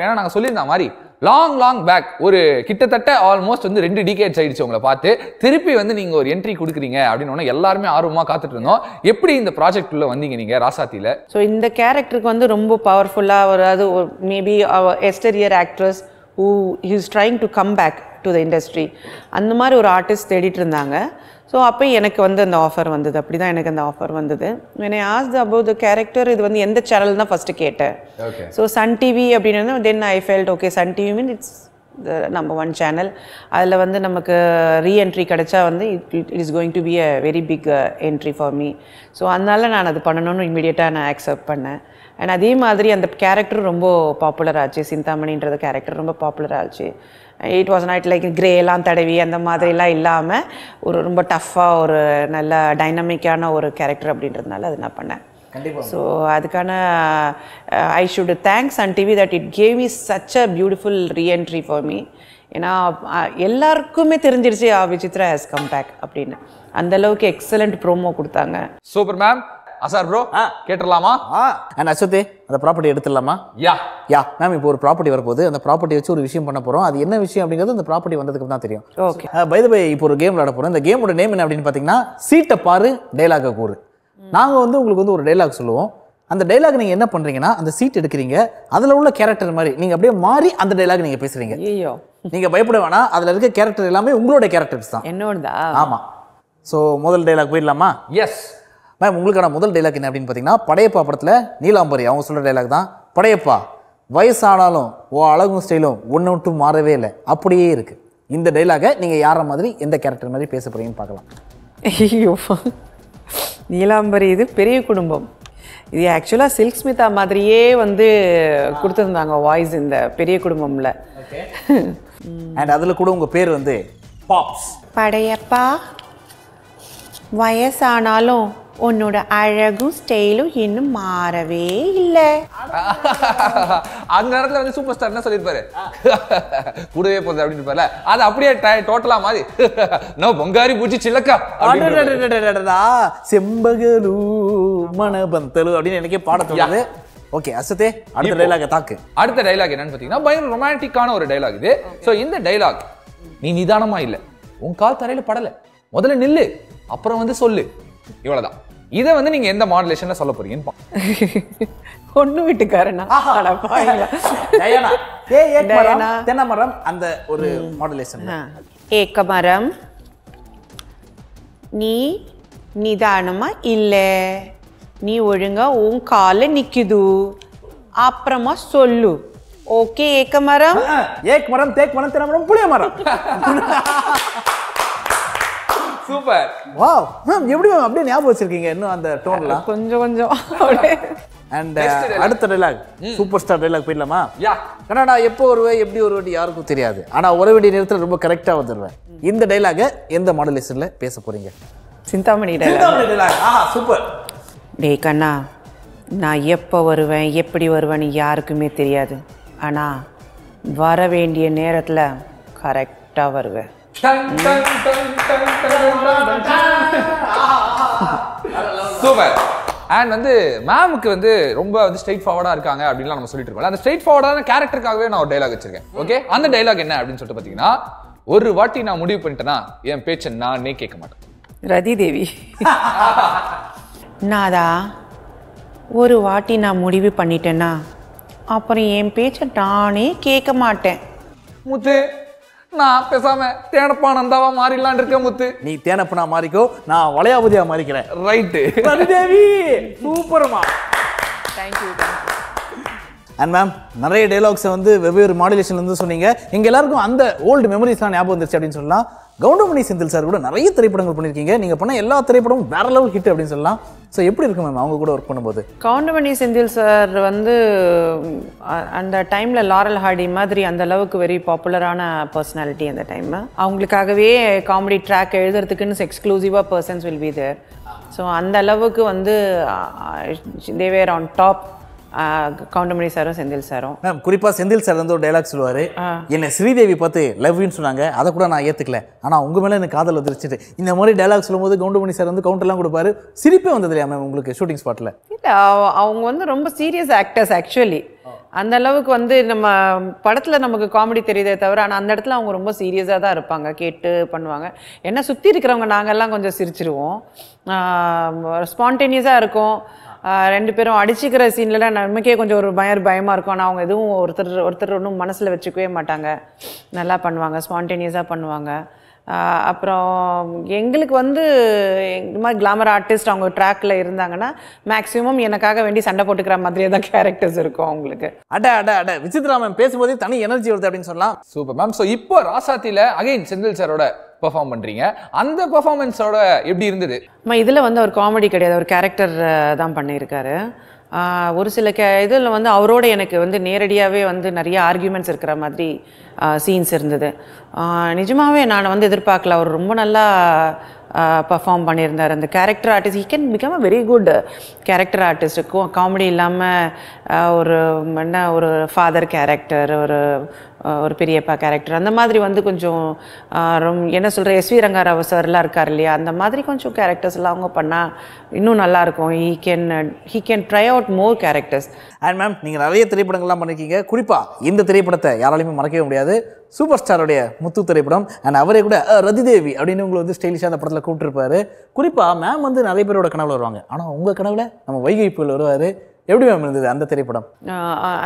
வேணா நாங்க சொல்லியிருந்தா மாதிரி லாங் லாங் பேக் ஒரு கிட்டத்தட்ட ஆல்மோஸ்ட் வந்து 2 decades ஆயிடுச்சு உங்களை பார்த்து திருப்பி வந்து நீங்க ஒரு என்ட்ரி கொடுக்குறீங்க அப்படின்னு எல்லாருமே ஆர்வமா காத்துட்டு இருந்தோம். எப்படி இந்த ப்ராஜெக்ட் உள்ள வந்தீங்க நீங்க ராசாத்தில? ஸோ இந்த கேரக்டருக்கு வந்து ரொம்ப பவர்ஃபுல்லா ஒரு maybe yesteryear actress who he's trying to come back to the industry அந்த மாதிரி ஒரு ஆர்டிஸ்ட் தேடிட்டு இருந்தாங்க. ஸோ அப்போ எனக்கு வந்து அந்த ஆஃபர் வந்தது. அப்படி தான் எனக்கு அந்த ஆஃபர் வந்தது. என்னை ஆஸ்து அபவுட் த கேரக்டர் இது வந்து எந்த சேனல் தான் ஃபஸ்ட்டு கேட்டேன். ஸோ சன் டிவி அப்படின்னு then I felt okay Sun TV mean it's the No. 1 channel. அதில் வந்து நமக்கு ரீஎன்ட்ரி கிடச்சா வந்து it is going to be a very big entry for me. So அதனால நான் அது பண்ணணும்னு இமீடியட்டாக நான் ஆக்செப்ட் பண்ணேன். அண்ட் அதே மாதிரி அந்த கேரக்டர் ரொம்ப பாப்புலர் ஆச்சு. சிந்தாமணின்றது கேரக்டர் ரொம்ப பாப்புலர் ஆச்சு. It was not like grey எல்லாம் தடவி அந்த மாதிரிலாம் இல்லாமல் ஒரு ரொம்ப டஃப்பாக ஒரு நல்ல டைனமிக்கான ஒரு கேரக்டர் அப்படின்றதுனால அது நான் பண்ணேன். ஸோ அதுக்கான I should thanks Sun TV that it gave me such a beautiful reentry for me. ஏன்னா எல்லாருக்குமே தெரிஞ்சிருச்சு விசித்ரா ஹேஸ் கம் பேக் அப்படின்னு. அந்தளவுக்கு எக்ஸலண்ட் ப்ரோமோ கொடுத்தாங்க. Super ma'am. அசார் ப்ரோ கேட்டலாமா? அண்ட் அஸ்வதி அந்த ப்ராப்பர்ட்டி எடுத்துடலாமா? யா மேம் இப்போ ஒரு ப்ராப்பர்ட்டி வரப்போது அந்த ப்ராப்பர்ட்டி வச்சு ஒரு விஷயம் பண்ண போகிறோம். அது என்ன விஷயம் அப்படிங்கிறது அந்த ப்ராப்பர்ட்டி வந்ததுக்கு தான் தெரியும். ஓகே பை த பை இப்போ ஒரு கேம் விளாட போகிறோம். இந்த கேமோட நேம் என்ன அப்படின்னு பார்த்தீங்கன்னா சீட்டை பாரு டைலாக கூறு. நாங்கள் வந்து உங்களுக்கு வந்து ஒரு டைலாக் சொல்லுவோம். அந்த டைலாக் நீங்கள் என்ன பண்ணுறீங்கன்னா அந்த சீட் எடுக்கிறீங்க அதில் உள்ள கேரக்டர் மாதிரி நீங்கள் அப்படியே மாறி அந்த டைலாக் நீங்கள் பேசுகிறீங்க. ஐயோ நீங்கள் பயப்பட வேணாம். அதில் இருக்க கேரக்டர் எல்லாமே உங்களோட கேரக்டர்ஸ் தான் என்னோடதா? ஆமாம். ஸோ முதல் டைலாக் போயிடலாமா? Yes ma'am. உங்களுக்கான முதல் டைலாக் என்ன அப்படின்னு பார்த்தீங்கன்னா படையப்பா படத்தில் நீலாம்பரி அவங்க சொல்கிற டைலாக் தான். படையப்பா வயசானாலும் ஓ அழகும் ஸ்டைலும் ஒன்று விட்டும் மாறவே இல்லை அப்படியே இருக்குது. இந்த டைலாகை நீங்கள் யார மாதிரி எந்த கேரக்டர் மாதிரி பேச போகிறீங்கன்னு பார்க்கலாம். ஐயோ நீலாம்பரி இது பெரிய குடும்பம். இது ஆக்சுவலாக சில்க் ஸ்மிதா மாதிரியே வந்து கொடுத்துருந்தாங்க வாய்ஸ் இந்த பெரிய குடும்பமில். அண்ட் அதில் கூட உங்கள் பேர் வந்து பாப்ஸ். படையப்பா வயசானாலும் உன்னோட அழகும் ஸ்டைலும் இன்னும் மாறவே இல்லை. அந்த நேரத்தில் வந்து சூப்பர் ஸ்டார் என்ன சொல்லியிருப்பாரு கூடவே போகுது அப்படின்னு இருப்பார்ல அது அப்படியே டோட்டலா மாதிரி நான் பொங்காரி பூச்சி சில்லக்கா செம்பகலு மனபந்தலு அப்படின்னு எனக்கே பாட தோணுது. ஓகே அசத்தே அடுத்த டைலாக தாக்கு. அடுத்த டைலாக் என்னன்னு பார்த்தீங்கன்னா பயங்கர ரொமான்டிக்கான ஒரு டைலாக் இது. ஸோ இந்த டைலாக் நீ நிதானமா இல்லை உன் கால் தரையில படலை முதல்ல நில்லு அப்புறம் வந்து சொல்லு இவ்வளவுதான். இதை வந்து நீங்க எந்த மாடுலேஷன்ல சொல்ல போறீங்கன்னு ஒண்ணு வீட்டுக்காரனா தென்னை மரம் அந்த ஒரு மாடுலேஷன். ஏக்க மரம் நீ நிதானமா இல்ல நீ ஒழுங்கா உன் கால நிக்குது அப்புறமா சொல்லு. ஓகே ஏக்க மரம் ஏக் மரம் தேக் மரம் தென்னை மரம் புளிய மரம். சூப்பர். வாவ் மேம் எப்படி மேம் அப்படியே ஞாபகம் வச்சிருக்கீங்க இன்னும் அந்த டோன்ல கொஞ்சம் கொஞ்சம். அண்ட் அடுத்த டைலாக் சூப்பர் ஸ்டார் டைலாக் போயிடலாமா? ஏன்னா நான் எப்போ வருவேன் எப்படி ஒருவடி யாருக்கும் தெரியாது ஆனால் ஒரு வேண்டிய நேரத்தில் ரொம்ப கரெக்டாக வந்துடுவேன். இந்த டைலாக எந்த மாடுலேஷன்ல பேச போறீங்க? சிந்தாமணி டைலாக். சூப்பர். டே கண்ணா நான் எப்போ வருவேன் எப்படி வருவேன்னு யாருக்குமே தெரியாது ஆனால் வர வேண்டிய நேரத்தில் கரெக்டாக வருவேன். சூப்பர். அண்ட் வந்து மேமுக்கு வந்து ரொம்ப வந்து ஸ்ட்ரெயிட் ஃபார்வர்டாக இருக்காங்க அப்படின்லாம் நம்ம சொல்லிட்டு இருக்கோம். அந்த ஸ்ட்ரெயிட் ஃபார்வர்டான கேரக்டருக்காகவே நான் ஒரு டைலாக் வச்சிருக்கேன். ஓகே அந்த டைலாக் என்ன அப்படின்னு சொல்லிட்டு பார்த்தீங்கன்னா ஒரு வாட்டி நான் முடிவு பண்ணிட்டேன்னா என் பேச்சை நானே கேட்க மாட்டேன். ரதி தேவி. நாதா ஒரு வாட்டி நான் முடிவு பண்ணிட்டேன்னா அப்புறம் என் பேச்சை நானே கேட்க மாட்டேன். முத்து நான் பேசாம தேனப்பா நந்தாவா மாறிடலான் இருக்க முத்து. நீ தேனப்பனா மாறிக்கோ நான் வளையாபதியா மாறிக்கிறேன். ரைட்டு தேவி சூப்பர்மா. தேங்க்யூ. அண்ட் மேம் நிறைய டைலாக்ஸை வந்து வெவ்வேறு மாடுலேஷன்ல இருந்து சொன்னீங்க. எங்க எல்லாருக்கும் அந்த ஓல்டு மெமரிஸ்லாம் ஞாபகம் வந்துருச்சு அப்படின்னு சொல்லலாம். கவுண்டமணி செந்தில் சார் கூட நிறைய திரைப்படங்கள் பண்ணியிருக்கீங்க. நீங்கள் பண்ண எல்லா திரைப்படமும் வேற லெவல் ஹிட் அப்படின்னு சொல்லலாம். ஸோ எப்படி இருக்கு மேம் அவங்க கூட ஒர்க் பண்ணும்போது? கவுண்டமணி செந்தில் சார் வந்து அந்த டைமில் லாரல் ஹார்டி மாதிரி அந்த அளவுக்கு வெரி பாப்புலரான பர்சனாலிட்டி. அந்த டைம் அவங்களுக்காகவே காமெடி ட்ராக் எழுதுறதுக்குன்னு எக்ஸ்க்ளூசிவாக persons will be there. So அந்த அளவுக்கு வந்து they were on top Goundamani சாரும் செந்தில் சாரும். மேம் குறிப்பா செந்தில் சார் வந்து ஒரு டைலாக் சொல்லுவாரு என்ன ஸ்ரீதேவி பார்த்து லவ்னு சொன்னாங்க அதை கூட நான் ஏத்துக்கல ஆனா உங்க மேல எனக்கு காதல் வந்துருச்சு. இந்த மாதிரி டைலாக் சொல்லும்போது கவுண்டமணி சார் வந்து கவுண்டர்லாம் கொடுப்பாரு. சிரிப்பே வந்தது இல்லையா மேம் உங்களுக்கு ஷூட்டிங் ஸ்பாட்ல? இல்ல அவங்க வந்து ரொம்ப சீரியஸ் ஆக்டர்ஸ் ஆக்சுவலி. அந்த அளவுக்கு வந்து நம்ம படத்துல நமக்கு காமெடி தெரியுதே தவிர ஆனா அந்த இடத்துல அவங்க ரொம்ப சீரியஸா தான் இருப்பாங்க கேட்டு பண்ணுவாங்க என்ன சுத்தி இருக்கறவங்க நாங்க எல்லாம் கொஞ்சம் சிரிச்சிடுவோம் ஸ்பான்டேனியஸா இருக்கும் ரெண்டு பேரும் அடிச்சிக்கிற சீன்ல நமக்கே கொஞ்சம் ஒரு பயமா இருக்கும் ஆனா அவங்க எதுவும் ஒருத்தர் ஒண்ணும் மனசுல வெச்சுக்கவே மாட்டாங்க நல்லா பண்ணுவாங்க ஸ்பான்டேனியஸா பண்ணுவாங்க அப்புறம் எங்களுக்கு வந்து இந்த மாதிரி கிளாமர் ஆர்டிஸ்ட் அவங்க ட்ராக்ல இருந்தாங்கன்னா மேக்ஸिमम எனக்காக வேண்டி சண்டை போட்டுக்கிற மாதிரியே தான் characters இருக்கும் உங்களுக்கு அட விசித்ரா மேம் பேசும்போது தனி எனர்ஜி வருது அப்படினு சொல்லலாம் சூப்பர் மேம் சோ இப்போ ராசாத்தில அகைன் செந்தில் சாரோட perform பண்றீங்க அந்த performanceோட எப்படி இருந்தது அம்மா இதுல வந்து ஒரு காமெடி கிடையாது ஒரு character தான் பண்ணியிருக்காரு ஒரு சில இதுல வந்து அவரோட எனக்கு வந்து நேரடியாவே வந்து நிறைய ஆர்கியுமெண்ட்ஸ் இருக்கிற மாதிரி சீன்ஸ் இருந்தது நிஜமாவே நான் வந்து எதிர்பார்க்கல அவர் ரொம்ப நல்லா பெர்ஃபார்ம் பண்ணியிருந்தார் அந்த character artist he can become a very good character artist comedy இல்லாம ஒரு என்ன ஒரு father character ஒரு ஒரு பெரியப்பா character அந்த மாதிரி வந்து கொஞ்சம் என்ன சொல்ற எஸ்வி ரங்கராவ் சார்லாம் இருக்கார் இல்லையா அந்த மாதிரி கொஞ்சம் characters எல்லாம் அவங்க பண்ணா இன்னும் நல்லா இருக்கும் he can try out more characters and ma'am நீங்க நிறைய திரைப்படங்கள்லாம் பண்ணிருக்கீங்க குறிப்பா இந்த திரைப்படத்தை யாராலயும் மறக்கவே முடியாது சூப்பர் ஸ்டாரோட முத்து திரைப்படம் and அவரே கூட ரதிதேவி அப்படினு உங்களை வந்து ஸ்டைலிஷா அந்த படத்துல கூப்பிட்டு இருப்பாரு குறிப்பா மேம் வந்து நிறைய பேரோட கனவுல வருவாங்க ஆனா உங்க கனவுல நம்ம வைகை புயல் வருவாரு எப்படி மேம் இருந்தது அந்த திரைப்படம்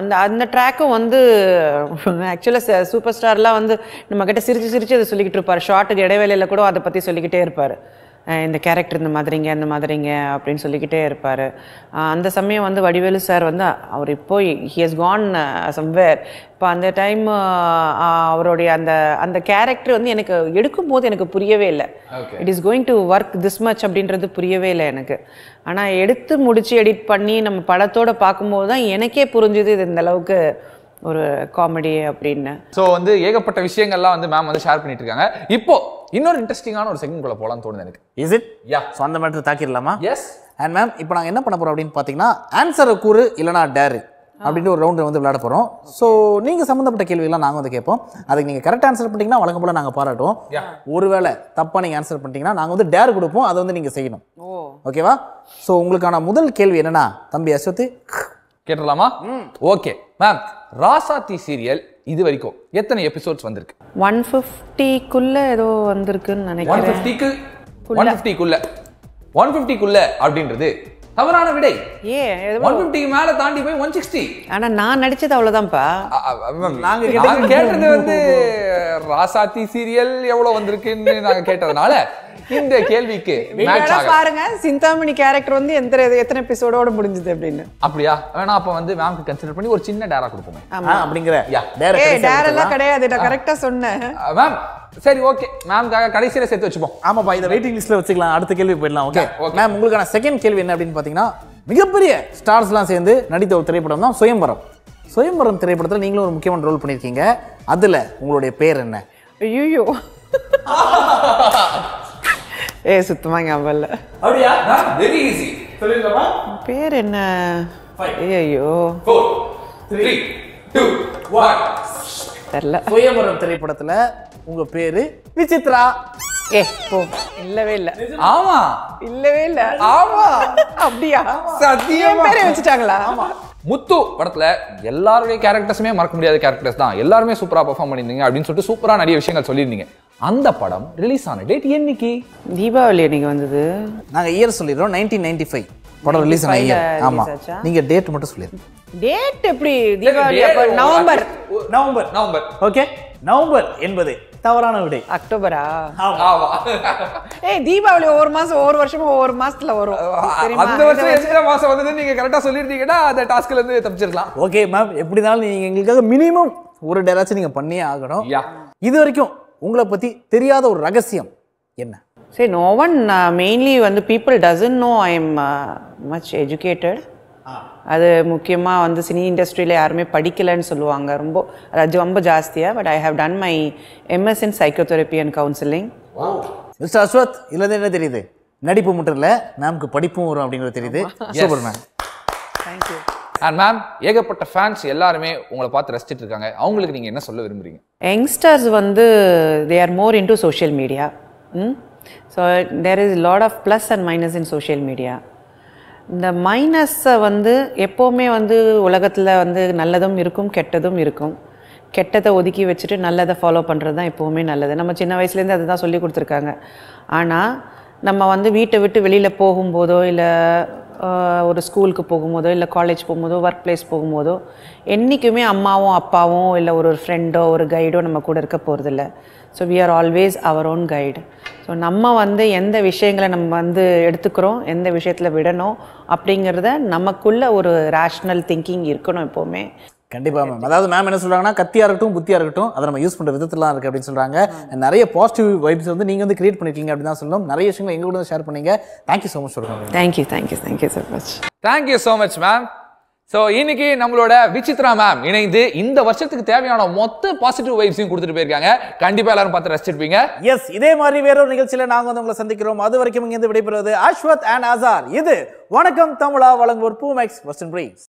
அந்த அந்த ட்ராக்கும் வந்து ஆக்சுவலா சூப்பர் ஸ்டார்லாம் வந்து நம்ம கிட்ட சிரிச்சு அதை சொல்லிக்கிட்டு இருப்பாரு ஷார்ட்டுக்கு இடைவேளையில கூட அதை பத்தி சொல்லிக்கிட்டே இருப்பாரு இந்த கேரக்டர் இந்த மாதிரிங்க அப்படினு சொல்லிக்கிட்டே இருப்பாரு அந்த சமயம் வந்து வடிவேலு சார் வந்து அவர் இப்போ he has gone somewhere இப்ப அந்த டைம் அவரோட அந்த கேரக்டர் வந்து எனக்கு எடுக்கும்போது எனக்கு புரியவே இல்ல it is going to work this much அப்படின்றது புரியவே இல்ல எனக்கு ஆனா எடுத்து முடிச்சி எடிட் பண்ணி நம்ம படத்தோட பாக்கும்போது தான் எனக்கே புரிஞ்சது இது இந்த அளவுக்கு ஒரு காமெடி அப்படினு சோ வந்து ஏகப்பட்ட விஷயங்கள் எல்லாம் வந்து மேம் வந்து ஷேர் பண்ணிட்டு இருக்காங்க இப்போ இன்னொரு இன்ட்ரஸ்டிங்கான ஒரு செகண்ட் குள்ள போலாம் தோணுது எனக்கு இஸ் இட் யா சோ அந்த மேட்டர் தாக்கிரலாமா எஸ் and மேம் இப்போ நாங்க என்ன பண்ண போறோம் அப்படினு பாத்தீங்கன்னா ஆன்சர் கூறு இல்லனா டேர் அப்படினு ஒரு ரவுண்ட் வந்து விளையாட போறோம் சோ நீங்க சம்பந்தப்பட்ட கேள்விகள நாங்க வந்து கேட்போம் அதுக்கு நீங்க கரெக்ட் ஆன்சர் பண்ணீங்கன்னா வழக்கம் போல நாங்க பாராட்டுவோம் ஒருவேளை தப்பா நீங்க ஆன்சர் பண்ணீங்கன்னா நாங்க வந்து டேர் கொடுப்போம் அது வந்து நீங்க செய்யணும் ஓகேவா சோ உங்களுக்கான முதல் கேள்வி என்னன்னா தம்பி அஸ்வதி கேட்றலாமா ஓகே மேம் ராசாத்தி சீரியல் இது வரைக்கும் எத்தனை எபிசோட்ஸ் வந்திருக்கு 150 குள்ள ஏதோ வந்திருக்குன்னு நினைக்கிறேன் 150 குள்ள அப்படிங்கிறது தவறான விடை ஏ 150 மேல தாண்டி போய் 160 ஆனா நான் நடிச்சது அவ்வளவுதான்ப்பா நாங்க கேட்டது வந்து ராசாத்தி சீரியல் எவ்வளவு வந்திருக்குன்னு நாங்க கேட்டதனால இந்த கேள்விக்கு மேட்ச் ஆகும் பாருங்க சிந்தாமணி கரெக்டர் வந்து எத்தனை எபிசோடோட முடிஞ்சது அப்படினு அப்படியா வேணா அப்ப வந்து மேம் கன்சிடர் பண்ணி ஒரு சின்ன டேரா கொடுப்போம் அப்படிங்கற டேரா ஏ டேரா கிடையாது நான் கரெக்ட்டா சொன்னேன் மேம் சரி ஓகே மேம் கடைசில சேர்த்து வெச்சுப்போம் ஆமாப்பா இத வெயிட்டிங் லிஸ்ட்ல வச்சுக்கலாம் அடுத்த கேள்வி போய்டலாம் ஓகே மேம் உங்களுக்கான செகண்ட் கேள்வி என்ன அப்படினு பாத்தீங்கன்னா மிகப்பெரிய ஸ்டார்ஸ்லாம் சேர்ந்து நடித்த ஒரு திரைப்படம் தான் சுயம்பரம் திரைப்படத்துல நீங்களும் ஒரு முக்கியமான ரோல் பண்ணிருக்கீங்க அதுல உங்களுடைய பேர் என்ன ஐயோ ஏ சுத்தமா ஞாபகம் இல்ல அப்படியே வெரி ஈஸி சொல்லிடலாமா பேர் என்ன ஐயோ 4 3 2 1 தெரியல சுயம்பரம் திரைப்படத்துல உங்க பேரு விசித்ரா ஏ போ இல்லவே இல்ல ஆமா இல்லவே இல்ல ஆமா அப்படியே சத்தியமா பேர் வெச்சிட்டாங்களா ஆமா முத்து படத்துல எல்லாரோட கேரக்டர்ஸுமே மறக்க முடியாத கேரக்டர்ஸ் தான் எல்லாருமே சூப்பரா பெர்ஃபார்ம் பண்ணிருந்தீங்க அப்படின்னு சொல்லிட்டு சூப்பரா நிறைய விஷயங்கள் சொல்லிருந்தீங்க அந்த படம் ரிலீஸ் ஆன டேட் என்னைக்கு தீபாவளி அன்னைக்கு வந்தது நாங்க இயர் சொல்லிரோம் 1995 படம் ரிலீஸ் ஆன இயர் ஆமா நீங்க டேட் மட்டும் சொல்லிருங்க டேட் எப்படி தீபாவளி அப்ப நவம்பர் ஓகே நவம்பர் என்பது தவறான விடை அக்டோபரா ஆமா ஏய் தீபாவளி ஒவ்வொரு மாசம் ஒவ்வொரு வருஷமும் ஒவ்வொரு மாசத்துல வரும் தெரியுமா அந்த வருஷம் எத்தனை மாசம் வந்தது நீங்க கரெக்ட்டா சொல்லிட்டீங்கன்னா அந்த டாஸ்க்ல இருந்து தப்பிச்சிரலாம் ஓகே மேம் எப்படினாலும் நீங்க எங்களுக்காக மினிமம் ஒரு டேராச்சும் நீங்க பண்ணியே ஆகணும் இது வரைக்கும் உங்களை பத்தி தெரியாத ஒரு ரகசியம் என்ன சரி no one mainly வந்து people doesn't know I am much educated அது முக்கியமா வந்து சினி இண்டஸ்ட்ரியில யாருமே படிக்கலன்னு சொல்லுவாங்க ரொம்ப ரொம்ப ஜாஸ்தியா but I have done my MS in psychotherapy and counseling mister Aswath இல்லது என்ன தெரியுது நடிப்பு மட்டும் இல்ல நமக்கு படிப்பும் வரும் அப்படிங்கிறது தெரியுது super ma'am thank you and ma'am ஏகப்பட்ட ஃபேன்ஸ் எல்லாருமே உங்களை பார்த்து ரசிச்சிட்டு இருக்காங்க அவங்களுக்கு நீங்க என்ன சொல்ல விரும்புறீங்க யங்ஸ்டர்ஸ் வந்து they are more into social media so there is a lot of plus and minus in social media The minus vande epome vande ulagatla vande nalladum irukum kettadum irukum. கெட்டதை ஒதுக்கி வச்சிட்டு நல்லதை ஃபாலோ பண்றது தான் எப்பவுமே நல்லது. நம்ம சின்ன வயசுல இருந்து அத தான் சொல்லி கொடுத்திருக்காங்க. ஆனா நம்ம வந்து வீட்டை விட்டு வெளியில போகும்போதோ இல்ல ஒரு ஸ்கூலுக்கு போகும்போதோ இல்ல காலேஜ் போகும்போதோ வர்க் பிளேஸ் போகும்போதோ என்னைக்குமே அம்மாவும் அப்பாவும் இல்ல ஒரு ஃப்ரெண்டோ ஒரு கைடோ நம்ம கூட இருக்க போறது இல்ல. So we are always our own guide. So நம்ம வந்து எந்த விஷயங்களை நம்ம வந்து எடுத்துக்கிறோம், எந்த விஷயத்துல விடணும் அப்படிங்கறத நமக்குள்ள ஒரு rational thinking இருக்கணும் எப்பவுமே. கண்டிப்பா மேம். அதாவது மேம் என்ன சொல்றாங்கன்னா கத்தியா இருக்கட்டும் புத்தியா இருக்கட்டும் அதை நம்ம யூஸ் பண்ற விதத்துல இருக்கு அப்படினு சொல்றாங்க. நிறைய பாசிட்டிவ் வைப்ஸ் வந்து நீங்க வந்து கிரியேட் பண்ணிருக்கீங்க அப்படி தான் சொல்லணும். நிறைய விஷயங்களை எங்க கூட ஷேர் பண்ணீங்க. Thank you so much சொல்றாங்க. Thank you so much. Thank you so much ma'am. So இன்னைக்கு நம்மளோட விசித்ரா மேம் இணைந்து இந்த வருஷத்துக்கு தேவையான மொத்த பாசிட்டிவ் வைப்ஸையும் கொடுத்துட்டு போயிருக்காங்க. கண்டிப்பா எல்லாரும் பார்த்து ரசிச்சிருப்பீங்க. எஸ், இதே மாதிரி வேற ஒரு நிகழ்ச்சியில நாங்க வந்து உங்களை சந்திக்கிறோம். அது வரைக்கும் இங்க இருந்து விடைபெறுவது அஸ்வத் அண்ட் ஆசார். இது வணக்கம் தமிழா வழங்குவோர் பூமெக்ஸ் வெஸ்டர்ன் பிரீஸ்.